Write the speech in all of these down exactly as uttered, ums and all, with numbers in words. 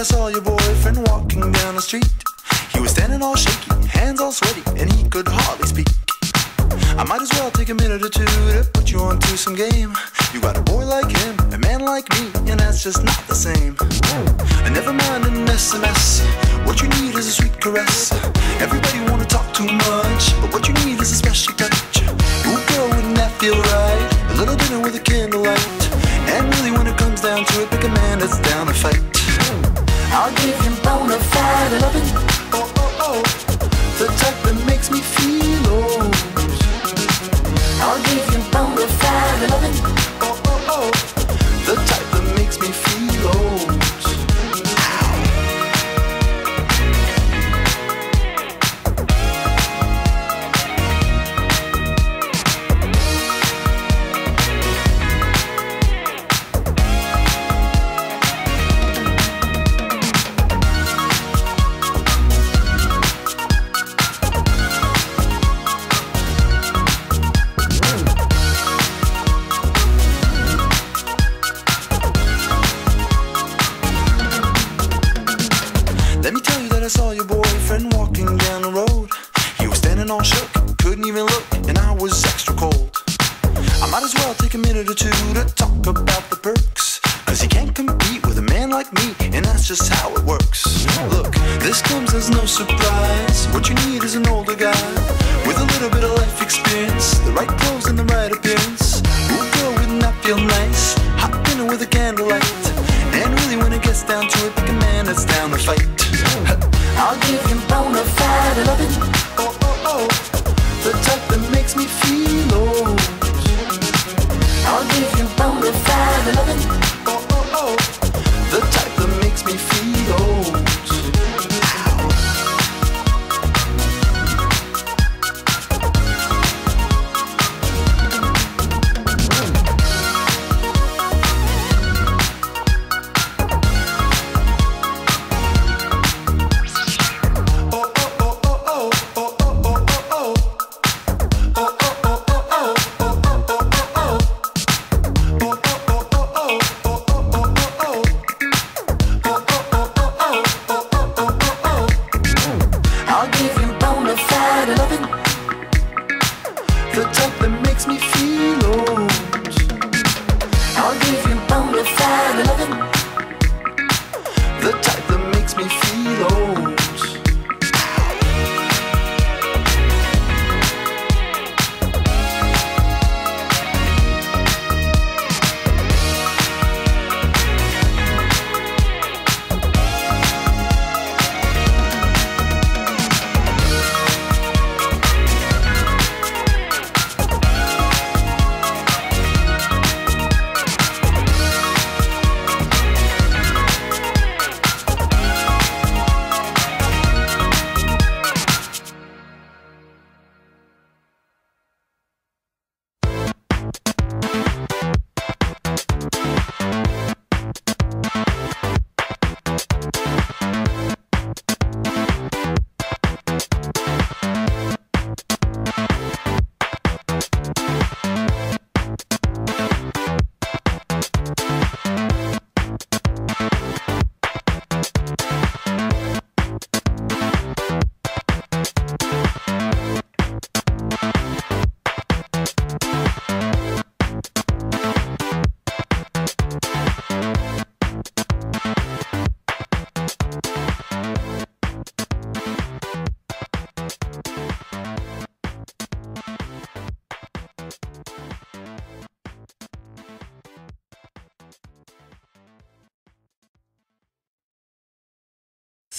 I saw your boyfriend walking down the street. He was standing all shaky, hands all sweaty, and he could hardly speak. I might as well take a minute or two to put you onto some game. You got a boy like him, a man like me, and that's just not the same. And never mind an S M S, what you need is a sweet caress. Everybody wanna talk too much, but what you need is a special touch. Ooh girl, wouldn't that feel right? A little dinner with a candlelight. And really when it comes down to it, pick a man that's down to fight. I'll give him bona fide loving, oh oh oh, the type that makes me feel old. I'll give him bona fide loving, oh oh oh, the type that makes me feel old.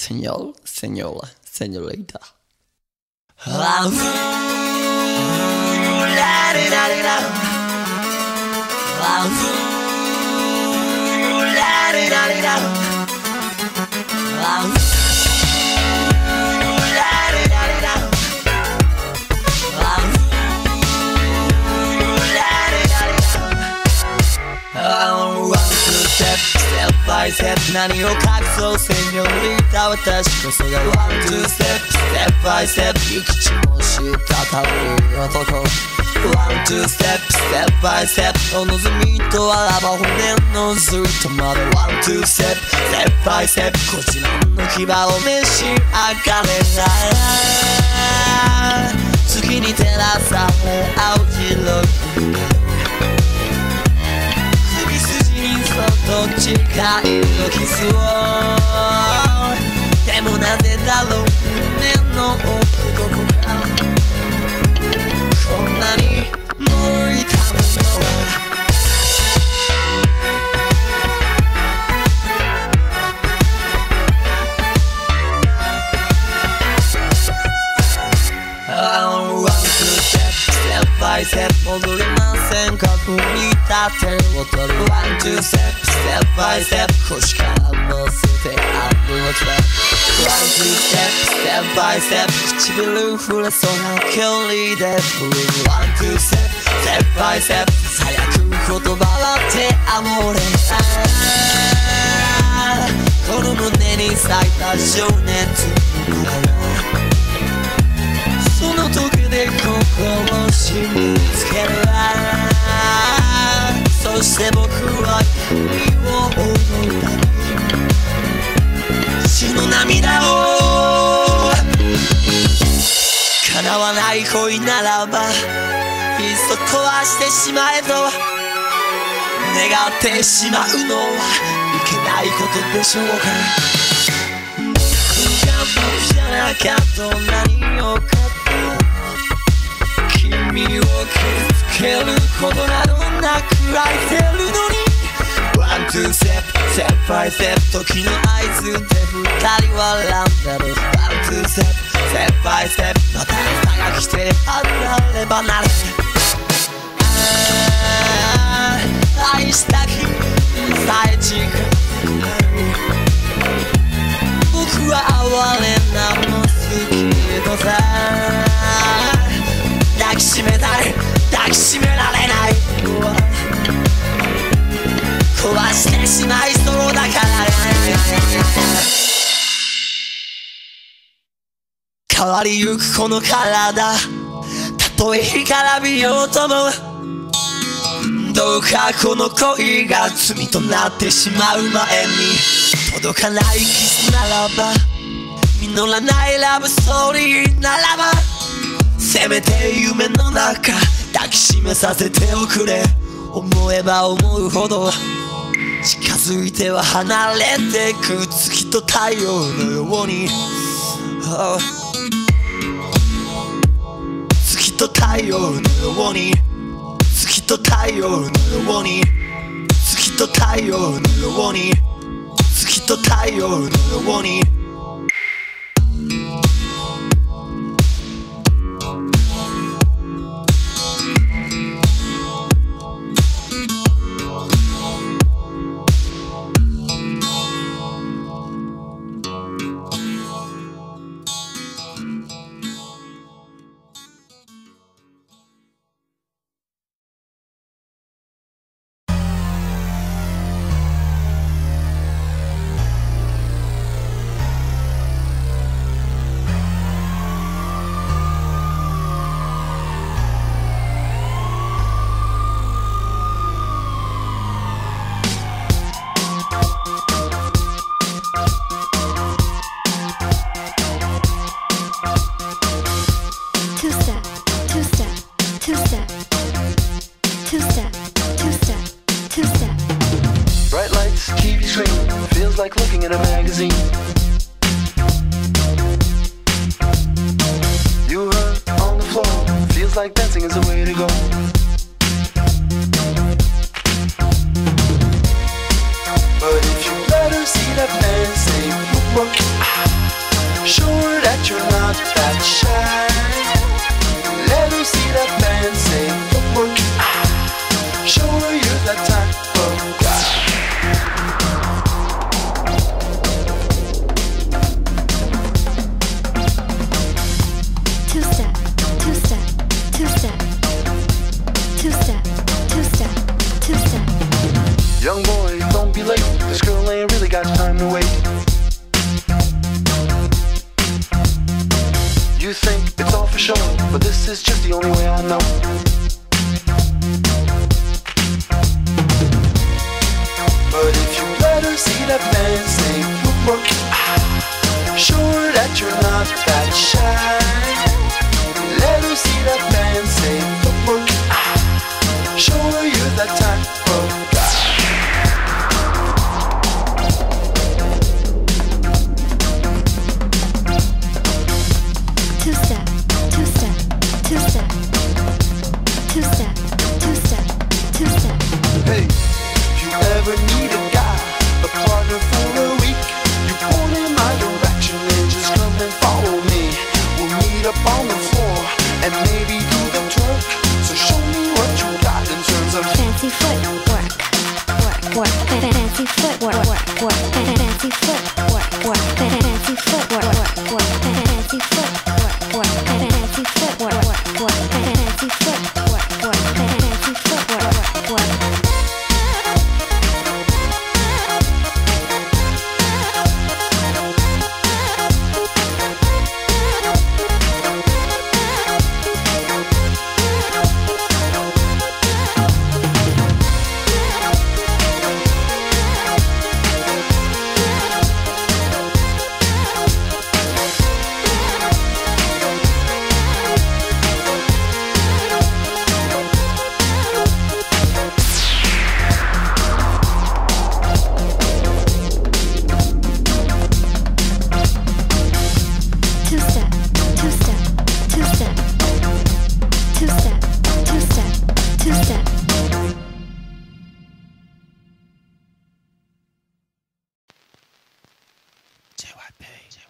Señor, señora, señorita. Ah, ooh, la di da di da. Ah, ooh, la di da di da. Ah, ooh, la di da di da. Ah, ooh, la di da di da. Oh, one step.ステップバイステップ何を隠そうセニョリタ私こそがワンツーステップステップバイステップ行き地もしたたる男 One, two, step, step by step お望みとあらば骨のずっとまで One, two, step, step by step こちらの牙を召し上がれた月に照らされ青白く首筋にそっと誓いのキスをでもなぜだろう胸の奥ここからこんなにもう痛むのは踊りませんか振り立てを取る One, two, step, step by step 腰から乗せてあぶって One, two, step, step by step 唇触れそうな距離で振る One, two, step, step by step 最悪言葉は手あもれこの胸に咲いた情熱その時で心を締めつけるそして僕は君を思い出す血の涙を叶わない恋ならばいっそ壊してしまえと願ってしまうのはいけないことでしょうか僕が僕じゃなきゃどんなによか君を傷つけることなどなく愛せるのに One, two, step, step by step 時の合図で二人はランダム One, two, step, step by step また朝が来て離れ離れ愛した君さえ近く僕は哀れなも好きとさ抱きしめたい抱きしめられない壊してしまいそうだから変わりゆくこの体たとえ干からびようともどうかこの恋が罪となってしまう前に届かないキスならば実らないラブストーリーならばせめて夢の中抱きしめさせておくれ思えば思うほど近づいては離れてく月と太陽のように、oh、月と太陽のように月と太陽のように月と太陽のように月と太陽のようにYou think it's all for show, but this is just the only way I know. pay.